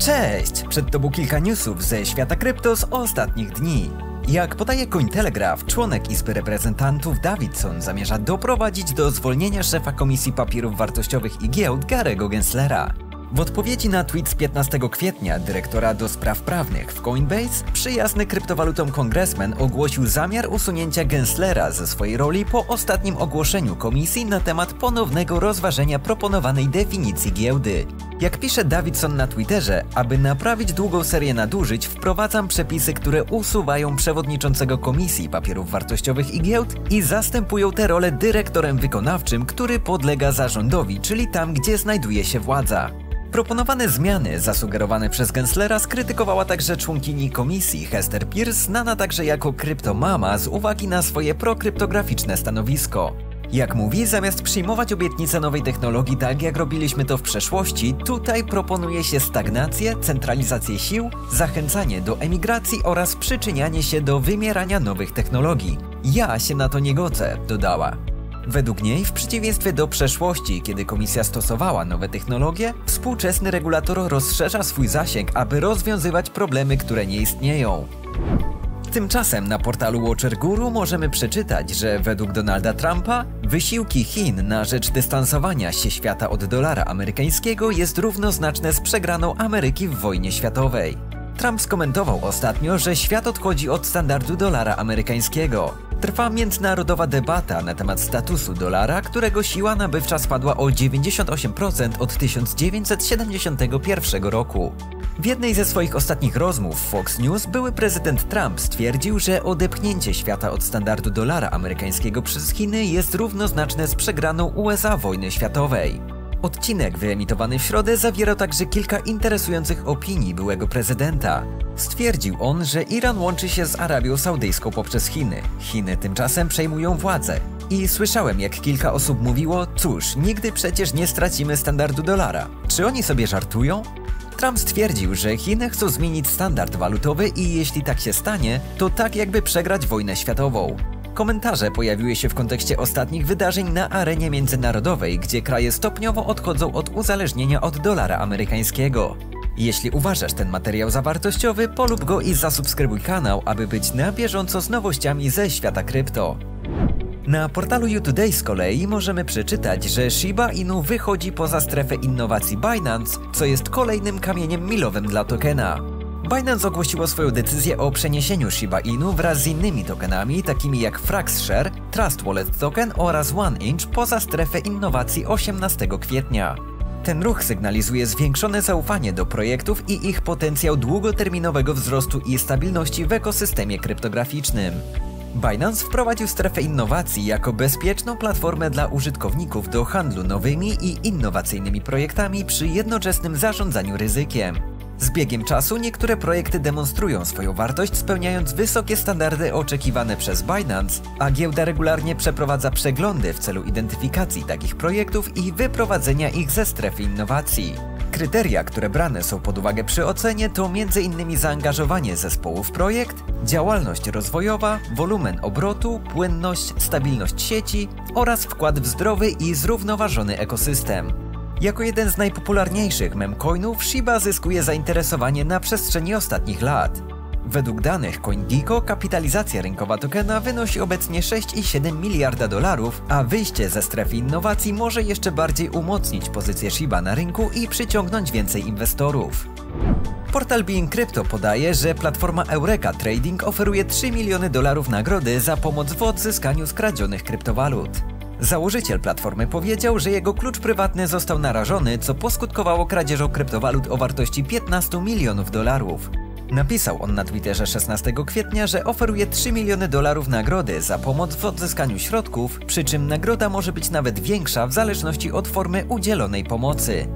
Cześć! Przed Tobą kilka newsów ze świata krypto z ostatnich dni. Jak podaje Cointelegraph, członek Izby Reprezentantów Davidson zamierza doprowadzić do zwolnienia szefa Komisji Papierów Wartościowych i Giełd Gary'ego Genslera. W odpowiedzi na tweet z 15 kwietnia dyrektora do spraw prawnych w Coinbase, przyjazny kryptowalutom kongresmen ogłosił zamiar usunięcia Genslera ze swojej roli po ostatnim ogłoszeniu komisji na temat ponownego rozważenia proponowanej definicji giełdy. Jak pisze Davidson na Twitterze, aby naprawić długą serię nadużyć, wprowadzam przepisy, które usuwają przewodniczącego Komisji Papierów Wartościowych i Giełd i zastępują tę rolę dyrektorem wykonawczym, który podlega zarządowi, czyli tam, gdzie znajduje się władza. Proponowane zmiany zasugerowane przez Genslera skrytykowała także członkini komisji Hester Pearce, znana także jako kryptomama z uwagi na swoje prokryptograficzne stanowisko. Jak mówi, zamiast przyjmować obietnice nowej technologii tak jak robiliśmy to w przeszłości, tutaj proponuje się stagnację, centralizację sił, zachęcanie do emigracji oraz przyczynianie się do wymierania nowych technologii. Ja się na to nie godzę, dodała. Według niej, w przeciwieństwie do przeszłości, kiedy komisja stosowała nowe technologie, współczesny regulator rozszerza swój zasięg, aby rozwiązywać problemy, które nie istnieją. Tymczasem na portalu Watcher Guru możemy przeczytać, że według Donalda Trumpa wysiłki Chin na rzecz dystansowania się świata od dolara amerykańskiego jest równoznaczne z przegraną Ameryki w wojnie światowej. Trump skomentował ostatnio, że świat odchodzi od standardu dolara amerykańskiego. Trwa międzynarodowa debata na temat statusu dolara, którego siła nabywcza spadła o 98% od 1971 roku. W jednej ze swoich ostatnich rozmów w Fox News były prezydent Trump stwierdził, że odepchnięcie świata od standardu dolara amerykańskiego przez Chiny jest równoznaczne z przegraną USA wojny światowej. Odcinek wyemitowany w środę zawierał także kilka interesujących opinii byłego prezydenta. Stwierdził on, że Iran łączy się z Arabią Saudyjską poprzez Chiny. Chiny tymczasem przejmują władzę. I słyszałem, jak kilka osób mówiło, cóż, nigdy przecież nie stracimy standardu dolara. Czy oni sobie żartują? Trump stwierdził, że Chiny chcą zmienić standard walutowy i jeśli tak się stanie, to tak jakby przegrać wojnę światową. Komentarze pojawiły się w kontekście ostatnich wydarzeń na arenie międzynarodowej, gdzie kraje stopniowo odchodzą od uzależnienia od dolara amerykańskiego. Jeśli uważasz ten materiał za wartościowy, polub go i zasubskrybuj kanał, aby być na bieżąco z nowościami ze świata krypto. Na portalu U Today z kolei możemy przeczytać, że Shiba Inu wychodzi poza strefę innowacji Binance, co jest kolejnym kamieniem milowym dla tokena. Binance ogłosiło swoją decyzję o przeniesieniu Shiba Inu wraz z innymi tokenami, takimi jak Frax Share, Trust Wallet Token oraz One Inch poza strefę innowacji 18 kwietnia. Ten ruch sygnalizuje zwiększone zaufanie do projektów i ich potencjał długoterminowego wzrostu i stabilności w ekosystemie kryptograficznym. Binance wprowadził strefę innowacji jako bezpieczną platformę dla użytkowników do handlu nowymi i innowacyjnymi projektami przy jednoczesnym zarządzaniu ryzykiem. Z biegiem czasu niektóre projekty demonstrują swoją wartość, spełniając wysokie standardy oczekiwane przez Binance, a giełda regularnie przeprowadza przeglądy w celu identyfikacji takich projektów i wyprowadzenia ich ze strefy innowacji. Kryteria, które brane są pod uwagę przy ocenie, to m.in. zaangażowanie zespołu w projekt, działalność rozwojowa, wolumen obrotu, płynność, stabilność sieci oraz wkład w zdrowy i zrównoważony ekosystem. Jako jeden z najpopularniejszych memcoinów Shiba zyskuje zainteresowanie na przestrzeni ostatnich lat. Według danych CoinGecko kapitalizacja rynkowa tokena wynosi obecnie 6,7 miliarda dolarów, a wyjście ze strefy innowacji może jeszcze bardziej umocnić pozycję Shiba na rynku i przyciągnąć więcej inwestorów. Portal BeInCrypto podaje, że platforma Eureka Trading oferuje 3 miliony dolarów nagrody za pomoc w odzyskaniu skradzionych kryptowalut. Założyciel platformy powiedział, że jego klucz prywatny został narażony, co poskutkowało kradzieżą kryptowalut o wartości 15 milionów dolarów. Napisał on na Twitterze 16 kwietnia, że oferuje 3 miliony dolarów nagrody za pomoc w odzyskaniu środków, przy czym nagroda może być nawet większa w zależności od formy udzielonej pomocy.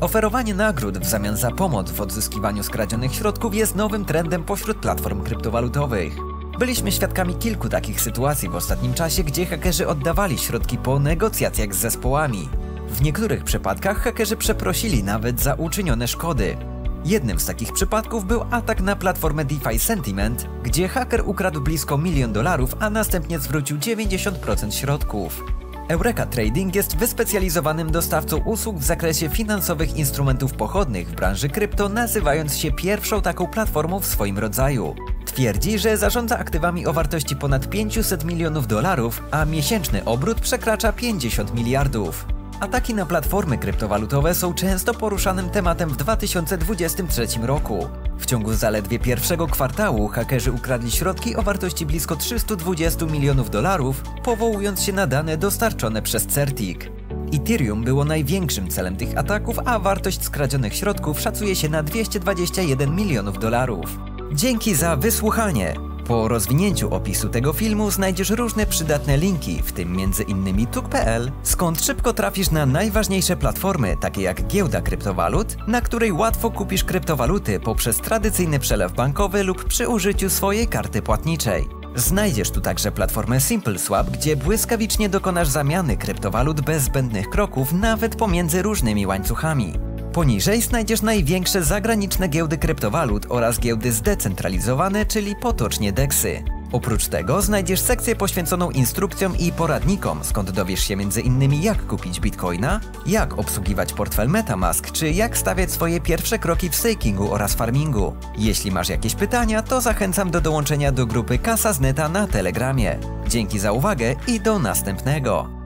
Oferowanie nagród w zamian za pomoc w odzyskiwaniu skradzionych środków jest nowym trendem pośród platform kryptowalutowych. Byliśmy świadkami kilku takich sytuacji w ostatnim czasie, gdzie hakerzy oddawali środki po negocjacjach z zespołami. W niektórych przypadkach hakerzy przeprosili nawet za uczynione szkody. Jednym z takich przypadków był atak na platformę DeFi Sentiment, gdzie haker ukradł blisko milion dolarów, a następnie zwrócił 90% środków. Eureka Trading jest wyspecjalizowanym dostawcą usług w zakresie finansowych instrumentów pochodnych w branży krypto, nazywając się pierwszą taką platformą w swoim rodzaju. Twierdzi, że zarządza aktywami o wartości ponad $500 milionów, a miesięczny obrót przekracza 50 miliardów. Ataki na platformy kryptowalutowe są często poruszanym tematem w 2023 roku. W ciągu zaledwie pierwszego kwartału hakerzy ukradli środki o wartości blisko $320 milionów, powołując się na dane dostarczone przez Certik. Ethereum było największym celem tych ataków, a wartość skradzionych środków szacuje się na $221 milionów. Dzięki za wysłuchanie! Po rozwinięciu opisu tego filmu znajdziesz różne przydatne linki, w tym m.in. Tuk.pl, skąd szybko trafisz na najważniejsze platformy, takie jak giełda kryptowalut, na której łatwo kupisz kryptowaluty poprzez tradycyjny przelew bankowy lub przy użyciu swojej karty płatniczej. Znajdziesz tu także platformę SimpleSwap, gdzie błyskawicznie dokonasz zamiany kryptowalut bez zbędnych kroków, nawet pomiędzy różnymi łańcuchami. Poniżej znajdziesz największe zagraniczne giełdy kryptowalut oraz giełdy zdecentralizowane, czyli potocznie DEX-y. Oprócz tego znajdziesz sekcję poświęconą instrukcjom i poradnikom, skąd dowiesz się m.in. jak kupić bitcoina, jak obsługiwać portfel Metamask, czy jak stawiać swoje pierwsze kroki w stakingu oraz farmingu. Jeśli masz jakieś pytania, to zachęcam do dołączenia do grupy Kasa z Neta na Telegramie. Dzięki za uwagę i do następnego!